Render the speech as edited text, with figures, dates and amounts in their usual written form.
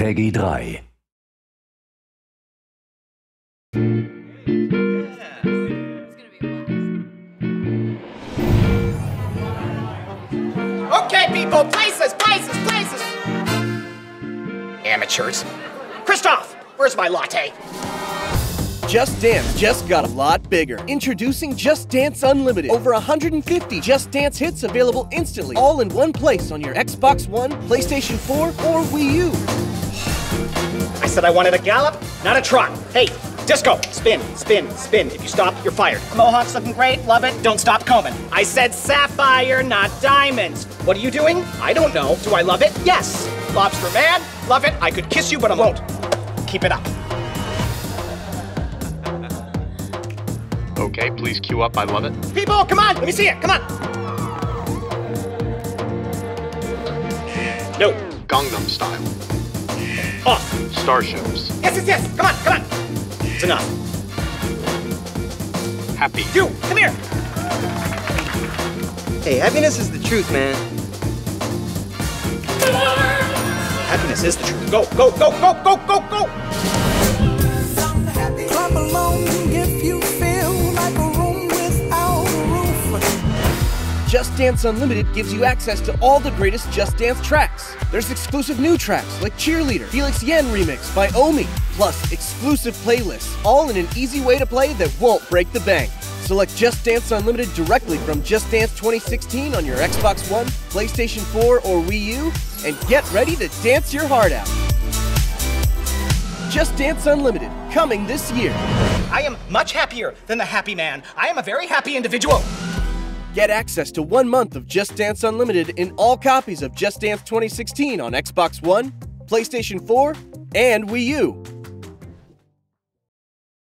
Peggy 3. Okay, people, places. Amateurs. Christoph, where's my latte? Just Dance just got a lot bigger. Introducing Just Dance Unlimited. Over 150 Just Dance hits available instantly, all in one place on your Xbox One, PlayStation 4, or Wii U. I said I wanted a gallop, not a trot. Hey, disco, spin. If you stop, you're fired. Mohawk's looking great, love it, don't stop combing. I said sapphire, not diamonds. What are you doing? I don't know. Do I love it? Yes. Lobster man, love it. I could kiss you, but I won't. Keep it up. Okay, please queue up, I love it. People, come on, let me see it, come on. No. Gangnam Style. Off. Starships. Yes, come on. It's enough. Happy. You, come here. Hey, happiness is the truth, man. Happiness is the truth. Go. Just Dance Unlimited gives you access to all the greatest Just Dance tracks. There's exclusive new tracks like Cheerleader, Felix Jaehn Remix by Omi, plus exclusive playlists, all in an easy way to play that won't break the bank. Select Just Dance Unlimited directly from Just Dance 2016 on your Xbox One, PlayStation 4, or Wii U, and get ready to dance your heart out. Just Dance Unlimited, coming this year. I am much happier than the happy man. I am a very happy individual. Get access to 1 month of Just Dance Unlimited in all copies of Just Dance 2016 on Xbox One, PlayStation 4, and Wii U.